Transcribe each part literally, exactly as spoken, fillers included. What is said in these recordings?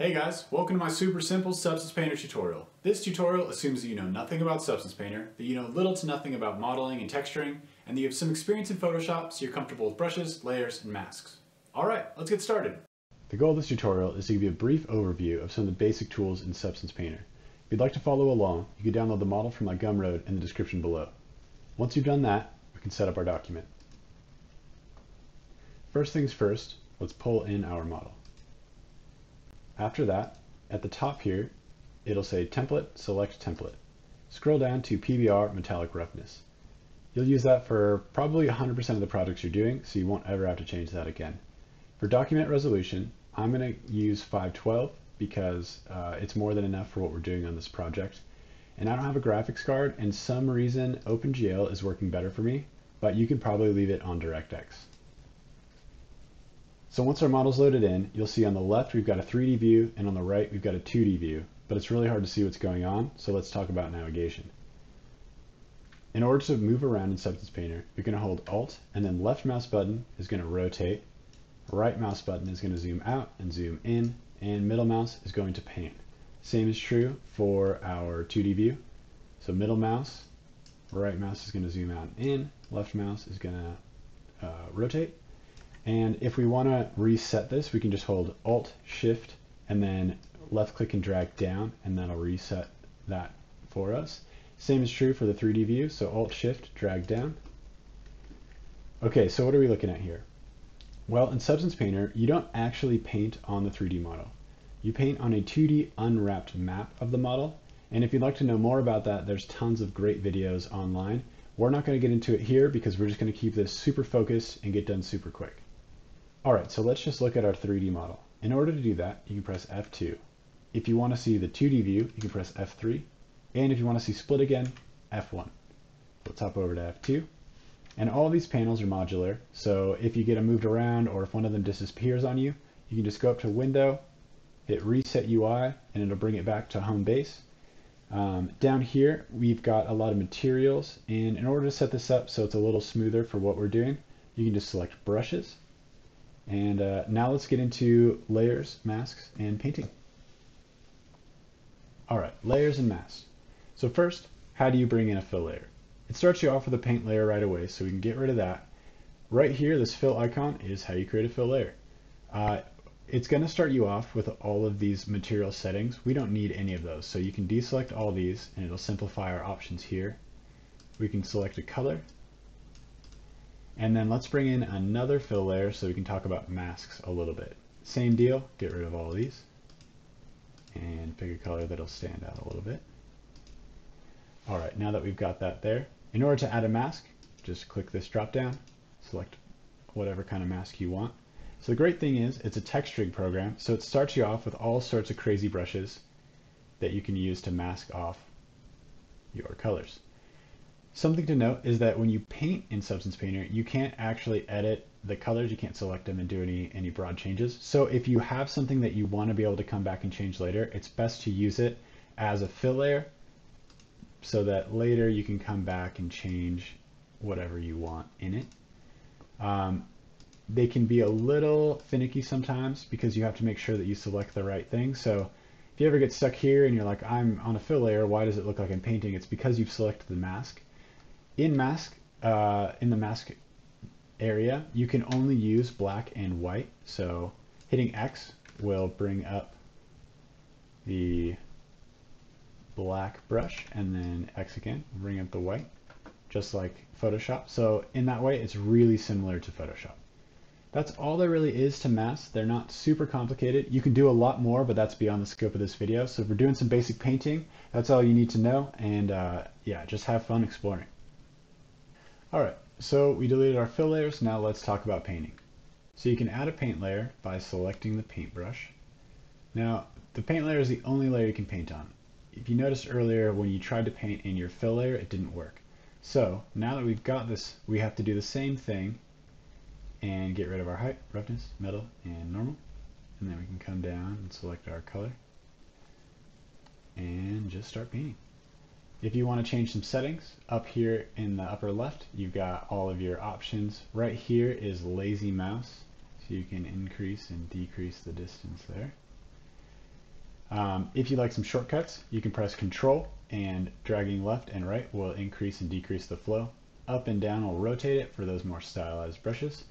Hey guys, welcome to my super simple Substance Painter tutorial. This tutorial assumes that you know nothing about Substance Painter, that you know little to nothing about modeling and texturing, and that you have some experience in Photoshop so you're comfortable with brushes, layers, and masks. Alright, let's get started. The goal of this tutorial is to give you a brief overview of some of the basic tools in Substance Painter. If you'd like to follow along, you can download the model from my Gumroad in the description below. Once you've done that, we can set up our document. First things first, let's pull in our model. After that, at the top here, it'll say Template, Select Template. Scroll down to P B R Metallic Roughness. You'll use that for probably one hundred percent of the projects you're doing, so you won't ever have to change that again. For document resolution, I'm going to use five twelve because uh, it's more than enough for what we're doing on this project. And I don't have a graphics card, and for some reason OpenGL is working better for me, but you can probably leave it on DirectX. So once our model's loaded in, you'll see on the left we've got a three D view, and on the right we've got a two D view, but it's really hard to see what's going on, so let's talk about navigation. In order to move around in Substance Painter, you're going to hold Alt, and then left mouse button is going to rotate, right mouse button is going to zoom out and zoom in, and middle mouse is going to pan. Same is true for our two D view, so middle mouse, right mouse is going to zoom out and in, left mouse is going to uh, rotate. And if we want to reset this, we can just hold Alt, Shift, and then left click and drag down, and that'll reset that for us. Same is true for the three D view, so Alt, Shift, drag down. Okay, so what are we looking at here? Well, in Substance Painter, you don't actually paint on the three D model. You paint on a two D unwrapped map of the model, and if you'd like to know more about that, there's tons of great videos online. We're not going to get into it here because we're just going to keep this super focused and get done super quick. All right, so let's just look at our three D model. In order to do that, you can press F two. If you want to see the two D view, you can press F three. And if you want to see split again, F one. Let's hop over to F two. And all these panels are modular, so if you get them moved around or if one of them disappears on you, you can just go up to Window, hit Reset U I, and it'll bring it back to home base. Um, down here, we've got a lot of materials, and in order to set this up so it's a little smoother for what we're doing, you can just select brushes. And uh, now let's get into layers, masks, and painting. All right, layers and masks. So first, how do you bring in a fill layer? It starts you off with a paint layer right away, so we can get rid of that. Right here, this fill icon is how you create a fill layer. Uh, it's gonna start you off with all of these material settings. We don't need any of those, so you can deselect all these and it'll simplify our options here. We can select a color. And then let's bring in another fill layer so we can talk about masks a little bit. Same deal, get rid of all of these and pick a color that'll stand out a little bit. All right, now that we've got that there, in order to add a mask, just click this drop down, select whatever kind of mask you want. So the great thing is it's a texturing program, so it starts you off with all sorts of crazy brushes that you can use to mask off your colors. Something to note is that when you paint in Substance Painter, you can't actually edit the colors. You can't select them and do any, any broad changes. So if you have something that you want to be able to come back and change later, it's best to use it as a fill layer so that later you can come back and change whatever you want in it. Um, they can be a little finicky sometimes because you have to make sure that you select the right thing. So if you ever get stuck here and you're like, I'm on a fill layer, why does it look like I'm painting? It's because you've selected the mask. In mask, uh, in the mask area, you can only use black and white. So hitting X will bring up the black brush and then X again, bring up the white, just like Photoshop. So in that way, it's really similar to Photoshop. That's all there really is to masks. They're not super complicated. You can do a lot more, but that's beyond the scope of this video. So if we're doing some basic painting, that's all you need to know. And uh, yeah, just have fun exploring. All right, so we deleted our fill layers. Now let's talk about painting. So you can add a paint layer by selecting the paintbrush. Now, the paint layer is the only layer you can paint on. If you noticed earlier, when you tried to paint in your fill layer, it didn't work. So now that we've got this, we have to do the same thing and get rid of our height, roughness, metal, and normal. And then we can come down and select our color and just start painting. If you want to change some settings, up here in the upper left, you've got all of your options. Right here is lazy mouse, so you can increase and decrease the distance there. Um, if you'd like some shortcuts, you can press Control, and dragging left and right will increase and decrease the flow. Up and down will rotate it for those more stylized brushes.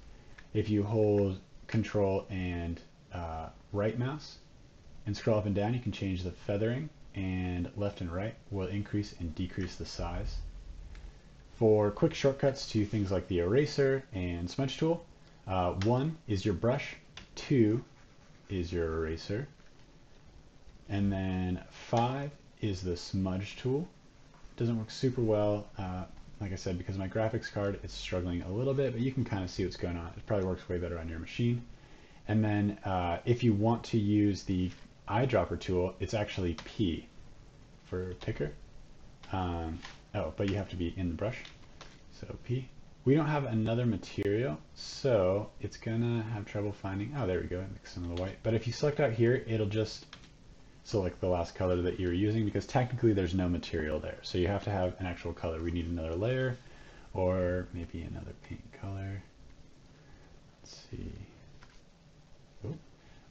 If you hold Control and uh, right mouse and scroll up and down, you can change the feathering, and left and right will increase and decrease the size. For quick shortcuts to things like the eraser and smudge tool, uh, one is your brush, two is your eraser, and then five is the smudge tool. Doesn't work super well, uh, like I said, because my graphics card is struggling a little bit, but you can kind of see what's going on. It probably works way better on your machine. And then uh, if you want to use the eyedropper tool, it's actually P for picker. Um, oh, but you have to be in the brush, so P. We don't have another material, so it's gonna have trouble finding, oh, there we go, it makes some of the white. But if you select out here, it'll just select the last color that you're using, because technically there's no material there. So you have to have an actual color. We need another layer, or maybe another paint color. Let's see.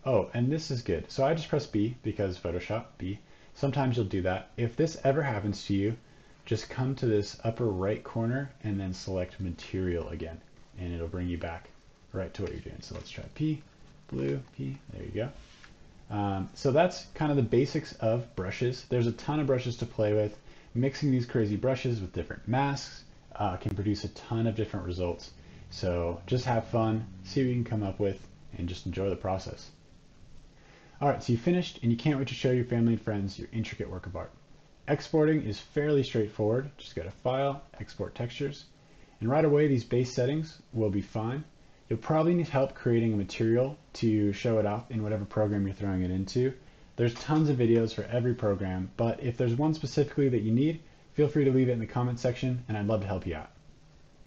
Oh, and this is good. So I just press B because Photoshop, B. Sometimes you'll do that. If this ever happens to you, just come to this upper right corner and then select material again, and it'll bring you back right to what you're doing. So let's try P, blue, P, there you go. Um, so that's kind of the basics of brushes. There's a ton of brushes to play with. Mixing these crazy brushes with different masks uh, can produce a ton of different results. So just have fun, see what you can come up with, and just enjoy the process. All right, so you finished and you can't wait to show your family and friends your intricate work of art. Exporting is fairly straightforward. Just go to File, Export Textures, and right away these base settings will be fine. You'll probably need help creating a material to show it off in whatever program you're throwing it into. There's tons of videos for every program, but if there's one specifically that you need, feel free to leave it in the comment section and I'd love to help you out.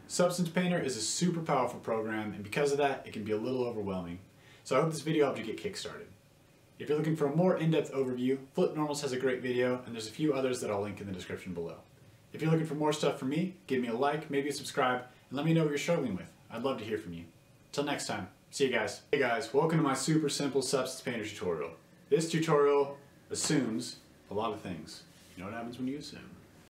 Substance Painter is a super powerful program, and because of that, it can be a little overwhelming. So I hope this video helped you get kickstarted. If you're looking for a more in-depth overview, Flip Normals has a great video, and there's a few others that I'll link in the description below. If you're looking for more stuff from me, give me a like, maybe a subscribe, and let me know what you're struggling with. I'd love to hear from you. Till next time, see you guys. Hey guys, welcome to my super simple Substance Painter tutorial. This tutorial assumes a lot of things. You know what happens when you assume?